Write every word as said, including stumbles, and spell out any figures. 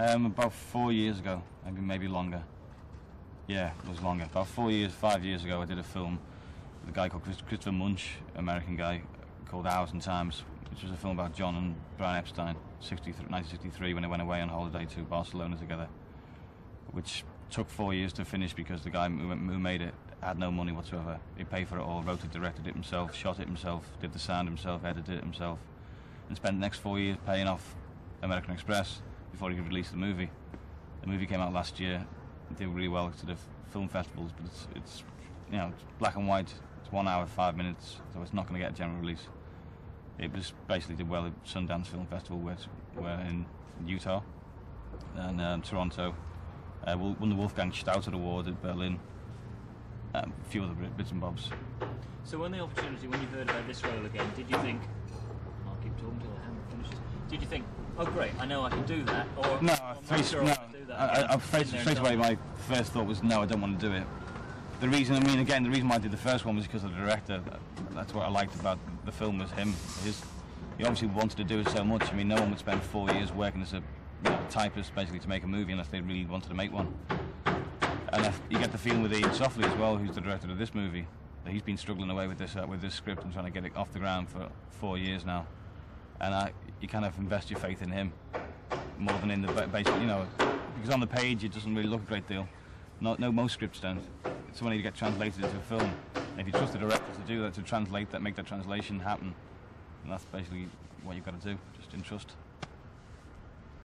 Um, about four years ago, maybe maybe longer. Yeah, it was longer. About four years, five years ago, I did a film with a guy called Christopher Munch, American guy, called The Hours and Times, which was a film about John and Brian Epstein, nineteen sixty-three, when they went away on holiday to Barcelona together, which took four years to finish because the guy who made it had no money whatsoever. He paid for it all, wrote it, directed it himself, shot it himself, did the sound himself, edited it himself, and spent the next four years paying off American Express before he could release the movie. The movie came out last year. It did really well to the film festivals, but it's, it's you know, it's black and white. It's one hour, five minutes, so it's not going to get a general release. It was basically did well at Sundance Film Festival, where we're in Utah, and um, Toronto. Uh, won the Wolfgang Stauter Award at Berlin. Um, a few other bits and bobs. So when the opportunity, when you heard about this role again, did you think, I'll keep talking till the hammer finishes, did you think, oh great, I know I can do that, or no, I'm face, sure no, I can do that? I, I, I face, face away, my first thought was, no, I don't want to do it. The reason, I mean, again, the reason why I did the first one was because of the director. That's what I liked about the film, was him. His, he obviously wanted to do it so much. I mean, no one would spend four years working as a you know, typist, basically, to make a movie unless they really wanted to make one. And you get the feeling with Ian Softley as well, who's the director of this movie, that he's been struggling away with this uh, with this script and trying to get it off the ground for four years now. And I, you kind of invest your faith in him more than in the basic, you know, because on the page it doesn't really look a great deal. Not, no, most scripts don't. It's when you get translated into a film. And if you trust the directors to do that, to translate that, make that translation happen, and that's basically what you've got to do, just in trust.